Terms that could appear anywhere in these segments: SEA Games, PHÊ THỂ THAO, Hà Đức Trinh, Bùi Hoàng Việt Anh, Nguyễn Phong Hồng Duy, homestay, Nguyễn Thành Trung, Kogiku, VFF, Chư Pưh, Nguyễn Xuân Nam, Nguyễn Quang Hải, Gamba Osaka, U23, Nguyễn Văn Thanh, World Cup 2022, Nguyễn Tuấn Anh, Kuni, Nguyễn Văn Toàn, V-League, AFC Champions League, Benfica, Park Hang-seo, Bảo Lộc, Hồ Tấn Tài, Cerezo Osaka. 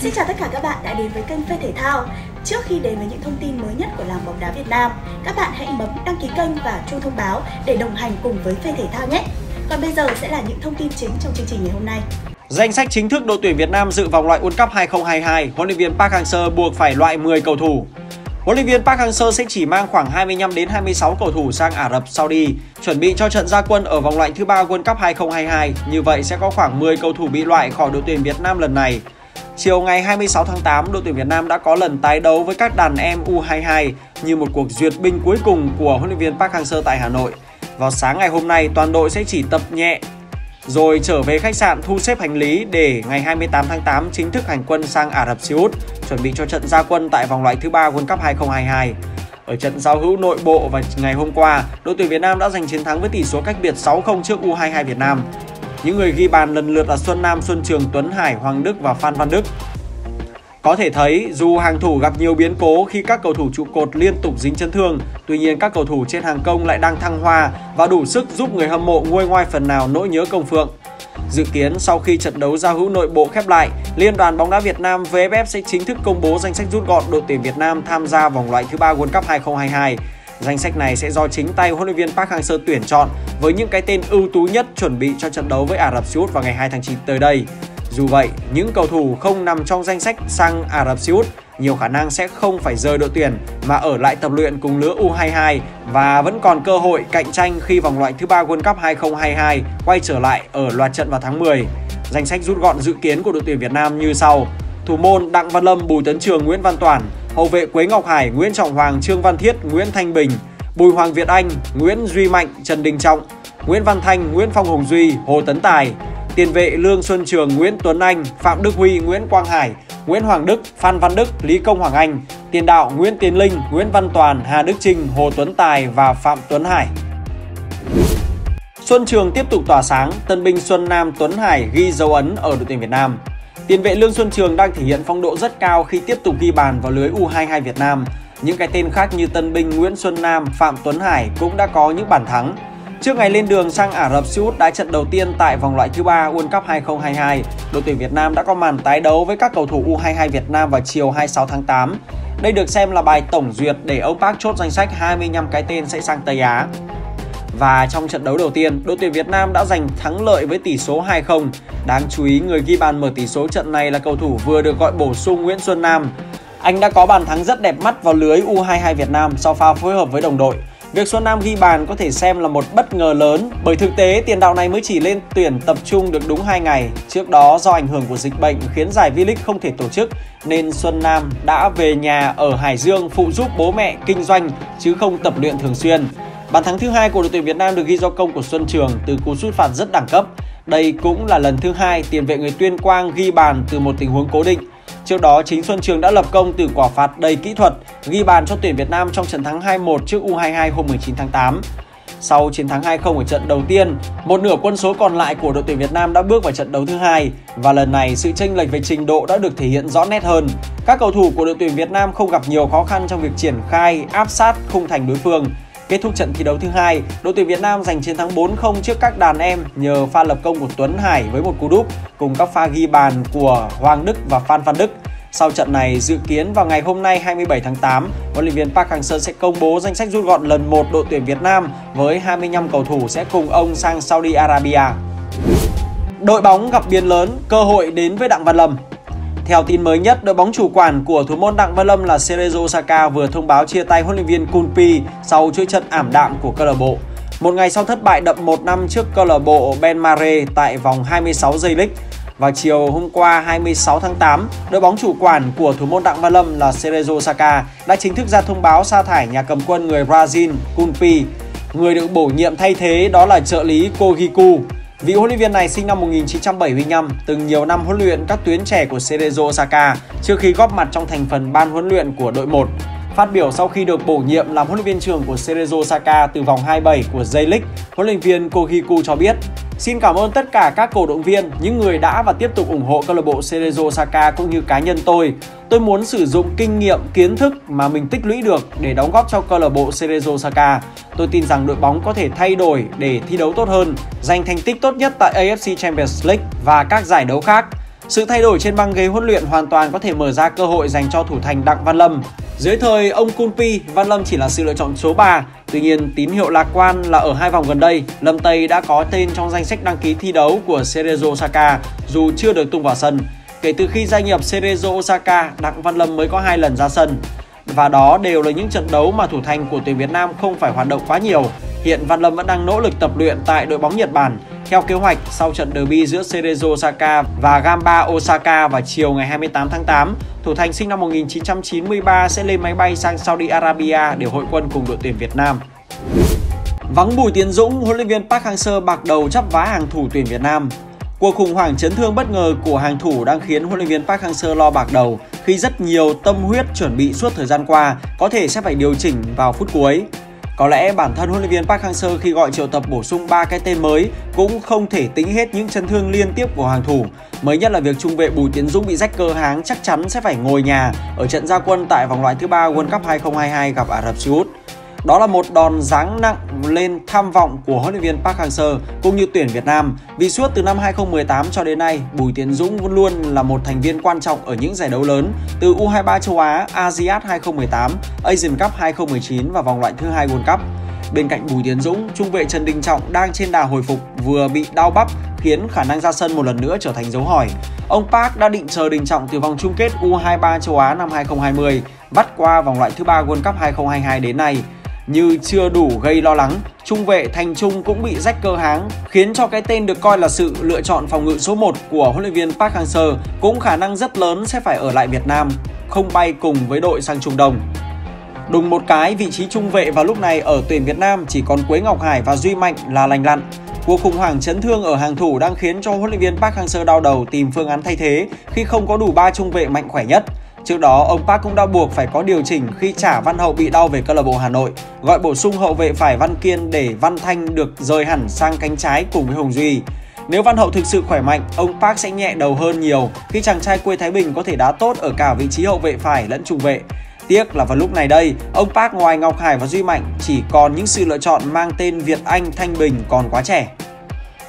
Xin chào tất cả các bạn đã đến với kênh Phê Thể Thao. Trước khi đến với những thông tin mới nhất của làng bóng đá Việt Nam, các bạn hãy bấm đăng ký kênh và chuông thông báo để đồng hành cùng với Phê Thể Thao nhé. Còn bây giờ sẽ là những thông tin chính trong chương trình ngày hôm nay. Danh sách chính thức đội tuyển Việt Nam dự vòng loại World Cup 2022, huấn luyện viên Park Hang-seo buộc phải loại 10 cầu thủ. Huấn luyện viên Park Hang-seo sẽ chỉ mang khoảng 25 đến 26 cầu thủ sang Ả Rập Saudi chuẩn bị cho trận ra quân ở vòng loại thứ 3 World Cup 2022. Như vậy sẽ có khoảng 10 cầu thủ bị loại khỏi đội tuyển Việt Nam lần này. Chiều ngày 26 tháng 8, đội tuyển Việt Nam đã có lần tái đấu với các đàn em U22 như một cuộc duyệt binh cuối cùng của huấn luyện viên Park Hang-seo tại Hà Nội. Vào sáng ngày hôm nay, toàn đội sẽ chỉ tập nhẹ rồi trở về khách sạn thu xếp hành lý để ngày 28 tháng 8 chính thức hành quân sang Ả Rập Xê Út chuẩn bị cho trận ra quân tại vòng loại thứ 3 World Cup 2022. Ở trận giao hữu nội bộ vào ngày hôm qua, đội tuyển Việt Nam đã giành chiến thắng với tỷ số cách biệt 6-0 trước U22 Việt Nam. Những người ghi bàn lần lượt là Xuân Nam, Xuân Trường, Tuấn Hải, Hoàng Đức và Phan Văn Đức. Có thể thấy, dù hàng thủ gặp nhiều biến cố khi các cầu thủ trụ cột liên tục dính chấn thương, tuy nhiên các cầu thủ trên hàng công lại đang thăng hoa và đủ sức giúp người hâm mộ nguôi ngoai phần nào nỗi nhớ công phượng. Dự kiến sau khi trận đấu giao hữu nội bộ khép lại, Liên đoàn bóng đá Việt Nam VFF sẽ chính thức công bố danh sách rút gọn đội tuyển Việt Nam tham gia vòng loại thứ 3 World Cup 2022. Danh sách này sẽ do chính tay huấn luyện viên Park Hang-seo tuyển chọn với những cái tên ưu tú nhất chuẩn bị cho trận đấu với Ả Rập Xê Út vào ngày 2 tháng 9 tới đây. Dù vậy, những cầu thủ không nằm trong danh sách sang Ả Rập Xê Út nhiều khả năng sẽ không phải rời đội tuyển mà ở lại tập luyện cùng lứa U22 và vẫn còn cơ hội cạnh tranh khi vòng loại thứ 3 World Cup 2022 quay trở lại ở loạt trận vào tháng 10. Danh sách rút gọn dự kiến của đội tuyển Việt Nam như sau: thủ môn Đặng Văn Lâm, Bùi Tấn Trường, Nguyễn Văn Toản; hậu vệ Quế Ngọc Hải, Nguyễn Trọng Hoàng, Trương Văn Thiết, Nguyễn Thanh Bình; Bùi Hoàng Việt Anh, Nguyễn Duy Mạnh, Trần Đình Trọng; Nguyễn Văn Thanh, Nguyễn Phong Hồng Duy, Hồ Tấn Tài; tiền vệ Lương Xuân Trường, Nguyễn Tuấn Anh, Phạm Đức Huy, Nguyễn Quang Hải, Nguyễn Hoàng Đức, Phan Văn Đức, Lý Công Hoàng Anh; tiền đạo Nguyễn Tiến Linh, Nguyễn Văn Toàn, Hà Đức Trinh, Hồ Tuấn Tài và Phạm Tuấn Hải. Xuân Trường tiếp tục tỏa sáng, tân binh Xuân Nam, Tuấn Hải ghi dấu ấn ở đội tuyển Việt Nam. Tiền vệ Lương Xuân Trường đang thể hiện phong độ rất cao khi tiếp tục ghi bàn vào lưới U22 Việt Nam. Những cái tên khác như tân binh Nguyễn Xuân Nam, Phạm Tuấn Hải cũng đã có những bàn thắng. Trước ngày lên đường sang Ả Rập Xê Út đá trận đầu tiên tại vòng loại thứ 3 World Cup 2022, đội tuyển Việt Nam đã có màn tái đấu với các cầu thủ U22 Việt Nam vào chiều 26 tháng 8. Đây được xem là bài tổng duyệt để ông Park chốt danh sách 25 cái tên sẽ sang Tây Á. Và trong trận đấu đầu tiên, đội tuyển Việt Nam đã giành thắng lợi với tỷ số 2-0. Đáng chú ý, người ghi bàn mở tỷ số trận này là cầu thủ vừa được gọi bổ sung Nguyễn Xuân Nam. Anh đã có bàn thắng rất đẹp mắt vào lưới U22 Việt Nam sau pha phối hợp với đồng đội. Việc Xuân Nam ghi bàn có thể xem là một bất ngờ lớn bởi thực tế tiền đạo này mới chỉ lên tuyển tập trung được đúng 2 ngày. Trước đó do ảnh hưởng của dịch bệnh khiến giải V-League không thể tổ chức nên Xuân Nam đã về nhà ở Hải Dương phụ giúp bố mẹ kinh doanh chứ không tập luyện thường xuyên. Bàn thắng thứ 2 của đội tuyển Việt Nam được ghi do công của Xuân Trường từ cú sút phạt rất đẳng cấp. Đây cũng là lần thứ 2 tiền vệ người Tuyên Quang ghi bàn từ một tình huống cố định. Trước đó chính Xuân Trường đã lập công từ quả phạt đầy kỹ thuật, ghi bàn cho tuyển Việt Nam trong trận thắng 2-1 trước U22 hôm 19 tháng 8. Sau chiến thắng 2-0 ở trận đầu tiên, một nửa quân số còn lại của đội tuyển Việt Nam đã bước vào trận đấu thứ hai và lần này sự chênh lệch về trình độ đã được thể hiện rõ nét hơn. Các cầu thủ của đội tuyển Việt Nam không gặp nhiều khó khăn trong việc triển khai áp sát khung thành đối phương. Kết thúc trận thi đấu thứ hai, đội tuyển Việt Nam giành chiến thắng 4-0 trước các đàn em nhờ pha lập công của Tuấn Hải với một cú đúp cùng các pha ghi bàn của Hoàng Đức và Phan Văn Đức. Sau trận này, dự kiến vào ngày hôm nay 27 tháng 8, huấn luyện viên Park Hang-seo sẽ công bố danh sách rút gọn lần 1 đội tuyển Việt Nam với 25 cầu thủ sẽ cùng ông sang Saudi Arabia. Đội bóng gặp biến lớn, cơ hội đến với Đặng Văn Lâm. Theo tin mới nhất, đội bóng chủ quản của thủ môn Đặng Văn Lâm là Cerezo Osaka vừa thông báo chia tay huấn luyện viên Kuni sau chuỗi trận ảm đạm của câu lạc bộ. Một ngày sau thất bại đậm 1-5 trước câu lạc bộ Benfica tại vòng 26 J-League, vào chiều hôm qua 26 tháng 8, đội bóng chủ quản của thủ môn Đặng Văn Lâm là Cerezo Osaka đã chính thức ra thông báo sa thải nhà cầm quân người Brazil Kuni. Người được bổ nhiệm thay thế đó là trợ lý Kogiku. Vị huấn luyện viên này sinh năm 1975, từng nhiều năm huấn luyện các tuyến trẻ của Cerezo Osaka trước khi góp mặt trong thành phần ban huấn luyện của đội 1. Phát biểu sau khi được bổ nhiệm làm huấn luyện viên trưởng của Cerezo Osaka từ vòng 27 của J-League, huấn luyện viên Kogiku cho biết Xin cảm ơn tất cả các cổ động viên, những người đã và tiếp tục ủng hộ câu lạc bộ Cerezo Osaka cũng như cá nhân tôi. Tôi muốn sử dụng kinh nghiệm, kiến thức mà mình tích lũy được để đóng góp cho câu lạc bộ Cerezo Osaka. Tôi tin rằng đội bóng có thể thay đổi để thi đấu tốt hơn, giành thành tích tốt nhất tại AFC Champions League và các giải đấu khác. Sự thay đổi trên băng ghế huấn luyện hoàn toàn có thể mở ra cơ hội dành cho thủ thành Đặng Văn Lâm. Dưới thời ông Kunpi, Văn Lâm chỉ là sự lựa chọn số 3. Tuy nhiên, tín hiệu lạc quan là ở hai vòng gần đây, Lâm Tây đã có tên trong danh sách đăng ký thi đấu của Cerezo Osaka dù chưa được tung vào sân. Kể từ khi gia nhập Cerezo Osaka, Đặng Văn Lâm mới có 2 lần ra sân. Và đó đều là những trận đấu mà thủ thành của tuyển Việt Nam không phải hoạt động quá nhiều. Hiện Văn Lâm vẫn đang nỗ lực tập luyện tại đội bóng Nhật Bản. Theo kế hoạch, sau trận derby giữa Cerezo Osaka và Gamba Osaka vào chiều ngày 28 tháng 8, thủ thành sinh năm 1993 sẽ lên máy bay sang Saudi Arabia để hội quân cùng đội tuyển Việt Nam. Vắng Bùi Tiến Dũng, huấn luyện viên Park Hang-seo bạc đầu chấp vá hàng thủ tuyển Việt Nam. Cuộc khủng hoảng chấn thương bất ngờ của hàng thủ đang khiến huấn luyện viên Park Hang-seo lo bạc đầu khi rất nhiều tâm huyết chuẩn bị suốt thời gian qua có thể sẽ phải điều chỉnh vào phút cuối. Có lẽ bản thân huấn luyện viên Park Hang-seo khi gọi triệu tập bổ sung 3 cái tên mới cũng không thể tính hết những chấn thương liên tiếp của hàng thủ. Mới nhất là việc trung vệ Bùi Tiến Dũng bị rách cơ háng chắc chắn sẽ phải ngồi nhà ở trận ra quân tại vòng loại thứ 3 World Cup 2022 gặp Ả Rập Xê Út. Đó là một đòn giáng nặng lên tham vọng của huấn luyện viên Park Hang-seo cũng như tuyển Việt Nam, vì suốt từ năm 2018 cho đến nay, Bùi Tiến Dũng vẫn luôn là một thành viên quan trọng ở những giải đấu lớn từ U23 châu Á, ASEAN 2018, Asian Cup 2019 và vòng loại thứ 2 World Cup. Bên cạnh Bùi Tiến Dũng, trung vệ Trần Đình Trọng đang trên đà hồi phục vừa bị đau bắp khiến khả năng ra sân một lần nữa trở thành dấu hỏi. Ông Park đã định chờ Đình Trọng từ vòng chung kết U23 châu Á năm 2020, vắt qua vòng loại thứ 3 World Cup 2022 đến nay. Như chưa đủ gây lo lắng, trung vệ Thành Trung cũng bị rách cơ háng, khiến cho cái tên được coi là sự lựa chọn phòng ngự số 1 của huấn luyện viên Park Hang-seo cũng khả năng rất lớn sẽ phải ở lại Việt Nam, không bay cùng với đội sang Trung Đông. Đùng một cái, vị trí trung vệ vào lúc này ở tuyển Việt Nam chỉ còn Quế Ngọc Hải và Duy Mạnh là lành lặn. Cuộc khủng hoảng chấn thương ở hàng thủ đang khiến cho huấn luyện viên Park Hang-seo đau đầu tìm phương án thay thế khi không có đủ 3 trung vệ mạnh khỏe nhất. Trước đó, ông Park cũng đã buộc phải có điều chỉnh khi Trả Văn Hậu bị đau về câu lạc bộ Hà Nội, gọi bổ sung hậu vệ phải Văn Kiên để Văn Thanh được rời hẳn sang cánh trái cùng với Hồng Duy. Nếu Văn Hậu thực sự khỏe mạnh, ông Park sẽ nhẹ đầu hơn nhiều khi chàng trai quê Thái Bình có thể đá tốt ở cả vị trí hậu vệ phải lẫn trung vệ. Tiếc là vào lúc này đây, ông Park ngoài Ngọc Hải và Duy Mạnh chỉ còn những sự lựa chọn mang tên Việt Anh, Thanh Bình còn quá trẻ.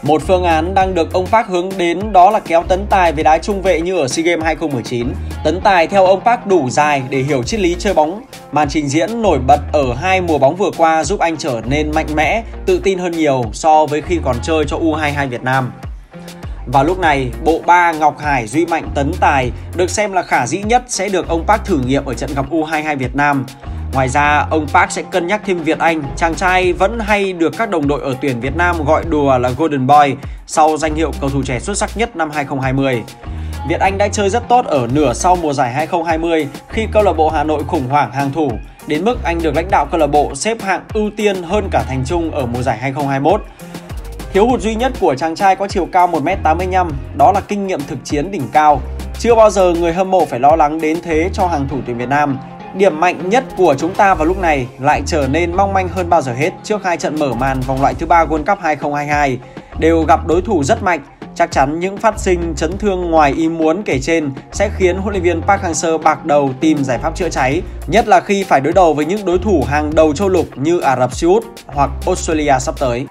Một phương án đang được ông Park hướng đến đó là kéo Tấn Tài về đá trung vệ như ở SEA Games 2019. Tấn Tài theo ông Park đủ dài để hiểu triết lý chơi bóng. Màn trình diễn nổi bật ở 2 mùa bóng vừa qua giúp anh trở nên mạnh mẽ, tự tin hơn nhiều so với khi còn chơi cho U22 Việt Nam. Và lúc này, bộ ba Ngọc Hải, Duy Mạnh, Tấn Tài được xem là khả dĩ nhất sẽ được ông Park thử nghiệm ở trận gặp U22 Việt Nam. Ngoài ra, ông Park sẽ cân nhắc thêm Việt Anh, chàng trai vẫn hay được các đồng đội ở tuyển Việt Nam gọi đùa là Golden Boy sau danh hiệu cầu thủ trẻ xuất sắc nhất năm 2020. Việt Anh đã chơi rất tốt ở nửa sau mùa giải 2020 khi câu lạc bộ Hà Nội khủng hoảng hàng thủ, đến mức anh được lãnh đạo câu lạc bộ xếp hạng ưu tiên hơn cả Thành Trung ở mùa giải 2021. Thiếu hụt duy nhất của chàng trai có chiều cao 1m85 đó là kinh nghiệm thực chiến đỉnh cao. Chưa bao giờ người hâm mộ phải lo lắng đến thế cho hàng thủ tuyển Việt Nam. Điểm mạnh nhất của chúng ta vào lúc này lại trở nên mong manh hơn bao giờ hết trước 2 trận mở màn vòng loại thứ 3 World Cup 2022 đều gặp đối thủ rất mạnh. Chắc chắn những phát sinh chấn thương ngoài ý muốn kể trên sẽ khiến huấn luyện viên Park Hang-seo bạc đầu tìm giải pháp chữa cháy, nhất là khi phải đối đầu với những đối thủ hàng đầu châu lục như Ả Rập Xê Út hoặc Australia sắp tới.